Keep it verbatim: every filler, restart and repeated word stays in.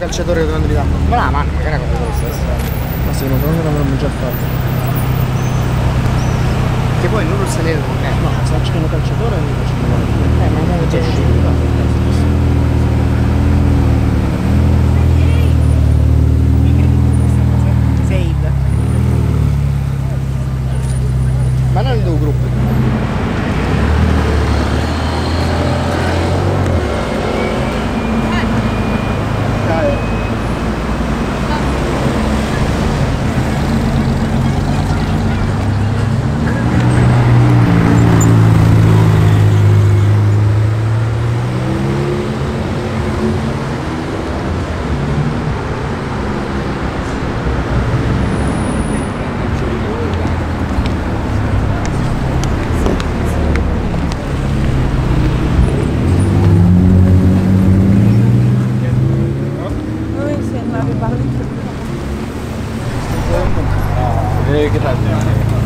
un calciatore che dovrebbe dare. Ma la mano, magari è quello stesso. Ma se non l'avevamo già fatto. Che poi non lo salire con me. No, se c'è un calciatore non lo facciamo male. Eh, ma non lo facciamo. Ma non è il tuo gruppo. Dai. Che tanto